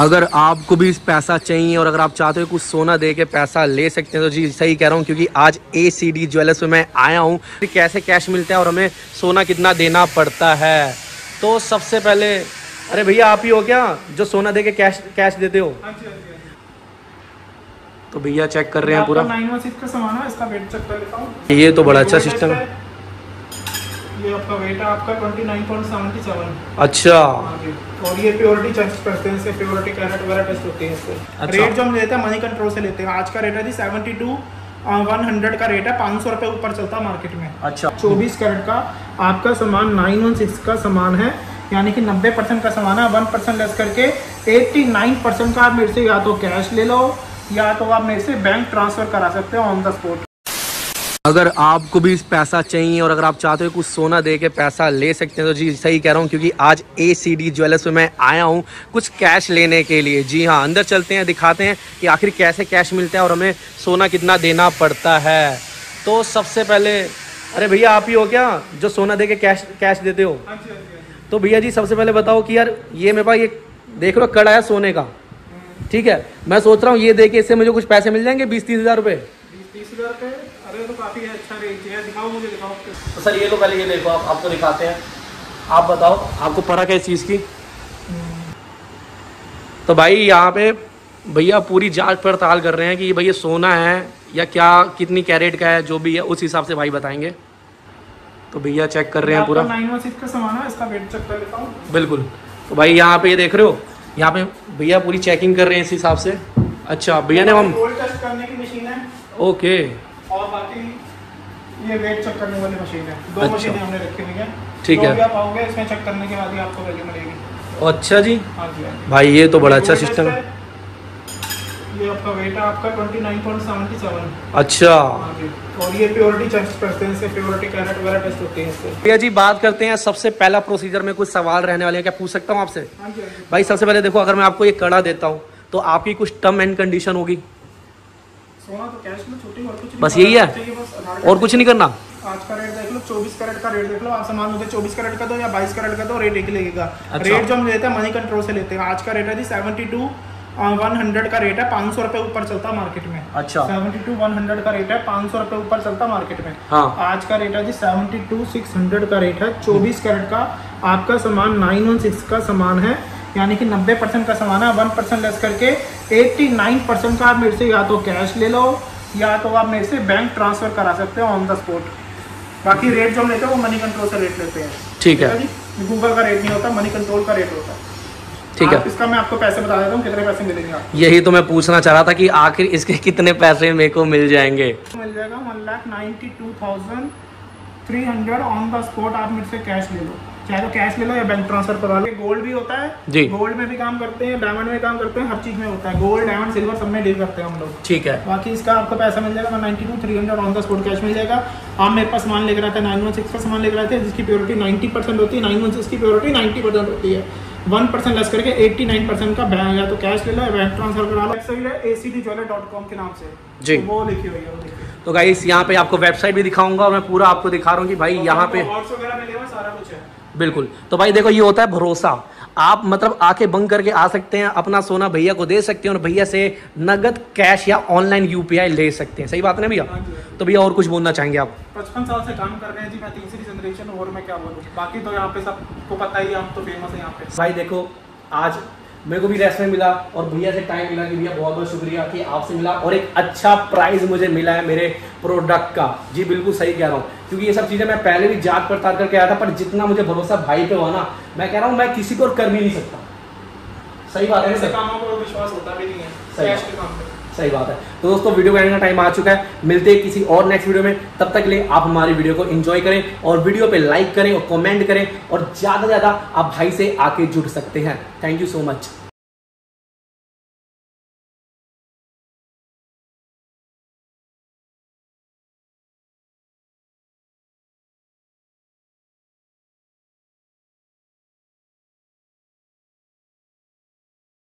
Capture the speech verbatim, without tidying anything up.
अगर आपको भी पैसा चाहिए और अगर आप चाहते हो कुछ सोना दे के पैसा ले सकते हैं तो जी सही कह रहा हूँ, क्योंकि आज ए सी डी ज्वेलर्स में मैं आया हूँ कि कैसे कैश मिलता है और हमें सोना कितना देना पड़ता है। तो सबसे पहले अरे भैया आप ही हो क्या जो सोना दे के कैश कैश देते हो? अच्छी, अच्छी। तो भैया चेक कर रहे हैं पूरा है, ये तो बड़ा अच्छा सिस्टम है। ये आपका वेट है आपका उनतीस पॉइंट सात सात। अच्छा और ये प्योरिटी टेस्ट करते हैं, इससे प्योरिटी कैरेट वगैरह टेस्ट होती है इससे। अच्छा। रेट जो हम लेते हैं मनी कंट्रोल से लेते हैं। आज का रेट है जी बहत्तर सौ का रेट है, पाँच सौ रुपए ऊपर चलता है मार्केट में। अच्छा चौबीस कैरेट का आपका सामान नौ सौ सोलह का सामान है, यानी कि नब्बे परसेंट का सामान है। वन परसेंट लेस करके नवासी परसेंट का आप मेरे से या तो कैश ले लो या तो आप मेरे से बैंक ट्रांसफर करा सकते हो ऑन द स्पॉट। अगर आपको भी पैसा चाहिए और अगर आप चाहते हो कुछ सोना दे के पैसा ले सकते हैं तो जी सही कह रहा हूँ, क्योंकि आज ए सी डी ज्वेलर्स में मैं आया हूँ कुछ कैश लेने के लिए। जी हाँ अंदर चलते हैं, दिखाते हैं कि आखिर कैसे कैश मिलता है और हमें सोना कितना देना पड़ता है। तो सबसे पहले अरे भैया आप ही हो क्या जो सोना दे के कैश कैश देते हो? अच्छी, अच्छी। तो भैया जी सबसे पहले बताओ कि यार ये मेरे पास ये देख लो कड़ा है सोने का, ठीक है। मैं सोच रहा हूँ ये दे के इससे मुझे कुछ पैसे मिल जाएंगे बीस तीस हज़ार रुपये। अरे तो काफी अच्छा रेंज है, दिखाओ मुझे दिखाओ। तो सर ये तो पहले ये देखो आप, आपको दिखाते हैं। आप बताओ आपको परख है इस चीज़ की? तो भाई यहाँ पे भैया पूरी जांच पड़ताल कर रहे हैं कि भैया सोना है या क्या, कितनी कैरेट का है, जो भी है उस हिसाब से भाई बताएंगे। तो भैया चेक कर रहे हैं पूरा का सामान है, इसका वेट चेक कर लेता हूँ। बिल्कुल। तो भाई यहाँ पे ये देख रहे हो, यहाँ पे भैया पूरी चेकिंग कर रहे हैं इस हिसाब से। अच्छा भैया ने हम ओके और बाकी ये वेट चेक करने वाली मशीन है, दो अच्छा। मशीनें हमने रखी हुई हैं, ठीक है। आप आओगे इसमें चेक करने के बाद ही आपको वैल्यू मिलेगी। अच्छा जी, हाँ जी भाई ये तो बड़ा अच्छा सिस्टम है। ये आपका वेट है आपका उनतीस पॉइंट सात सात। अच्छा और ये प्योरिटी टेस्ट करते हैं, इससे प्योरिटी कैरेट वगैरह टेस्ट होती है इससे। भैया जी बात करते हैं सबसे पहला प्रोसीजर में कुछ सवाल रहने वाले हैं, क्या पूछ सकता हूँ आपसे? भाई सबसे पहले देखो अगर मैं आपको ये कड़ा देता हूँ तो आपकी कुछ टर्म एंड कंडीशन होगी? सोना तो कैश में छोटी और कुछ बस यही है बस, और कुछ नहीं करना। आज का रेट देख लो, चौबीस कैरेट का रेट देख लो। आप सामान मुझे चौबीस कैरेट का दो या बाईस कैरेट का दो, रेट एक लगेगा। अच्छा। रेट जो हम लेते हैं मनी कंट्रोल से लेते हैं। आज का रेट है जी सेवेंटी टू वन हंड्रेड का रेट है, पाँच सौ रुपए ऊपर चलता है मार्केट में। अच्छा सेवेंटी टू वन हंड्रेड का रेट है, पाँच सौ रुपए ऊपर चलता है मार्केट में। हाँ। आज का रेट है जी सेवेंटी टू सिक्स हंड्रेड का रेट है। चौबीस कैरेट का आपका सामान नाइन वन सिक्स का सामान है, यानी कि नब्बे परसेंट का सामान है। वन परसेंट लेस करके नवासी परसेंट का आप मेरे से या तो कैश ले लो या तो आप मेरे से बैंक ट्रांसफर करा सकते हो ऑन द स्पॉट। बाकी रेट जो हम लेते हैं वो मनी कंट्रोल से रेट लेते हैं, ठीक है। गूगल का रेट नहीं होता, मनी कंट्रोल का रेट होता है, ठीक है। इसका मैं आपको पैसे बता देता हूँ कितने पैसे मिलेंगे आपको। यही तो मैं पूछना चाह रहा था कि आखिर इसके कितने पैसे मेरे को मिल जाएंगे। मिल जाएगा one lakh ninety two thousand three hundred on the spot. आप मेरे से कैश ले लो, चाहे तो कैश ले लो या बैंक ट्रांसफर करवा लो। गोल्ड भी होता है जी, गोल्ड में भी काम करते हैं, डायमंड में काम करते हैं, हर चीज में होता है। गोल्ड डायमंड सिल्वर सब में डील करते हैं हम लोग, ठीक है। बाकी इसका आपको पैसा मिल जाएगा ninety two three hundred on the spot cash मिल जाएगा। आप मेरे पास सामान लेकर आते हैं, नाइन वन सिक्स का सामान लेकर आते हैं जिसकी प्योरिटी नाइन्टी परसेंट होती है। नाइन वन सिक्स की प्योरिटी नाइन्टी परसेंट होती है। वन परसेंट लेस करके एट्टी नाइन परसेंट का बैंक या तो कैश ले लो या बैंक ट्रांसफर करा लो। वेबसाइट है A C D jeweller dot com के नाम से जी, वो लिखी हुई है। तो गाइस यहाँ पे आपको वेबसाइट भी दिखाऊंगा और मैं पूरा आपको दिखा रहा हूँ कि भाई यहाँ पे सारा कुछ है। बिल्कुल। तो भाई देखो ये होता है भरोसा, आप मतलब आके बंक करके आ सकते हैं, अपना सोना भैया को दे सकते हैं और भैया से नगद कैश या ऑनलाइन यूपीआई ले सकते हैं। सही बात है ना भैया? तो भैया और कुछ बोलना चाहेंगे आप? पचपन साल से काम कर रहे हैं जी, मैं तीसरी जनरेशन और मैं क्या बोलूँ। बाकी तो यहाँ पे सबको पता ही, आप तो फेमस है यहाँ पे। भाई देखो आज मेरे को भी रेस्टोरेंट मिला और भैया से टाइम मिला कि भैया बहुत बहुत शुक्रिया कि आपसे मिला और एक अच्छा प्राइस मुझे मिला है मेरे प्रोडक्ट का। जी बिल्कुल सही कह रहा हूँ, क्योंकि ये सब चीज़ें मैं पहले भी जांच पड़ताल करके आया था, पर जितना मुझे भरोसा भाई पे हुआ ना, मैं कह रहा हूँ मैं किसी को कर भी नहीं सकता। सही बात है, विश्वास होता भी नहीं है। सही बात है, सही बात है। तो दोस्तों वीडियो बनाने का टाइम आ चुका है, मिलते हैं किसी और नेक्स्ट वीडियो में। तब तक के लिए आप हमारी वीडियो को एंजॉय करें और वीडियो पे लाइक करें और कमेंट करें और ज़्यादा से ज़्यादा आप भाई से आके जुड़ सकते हैं। Thank you so much.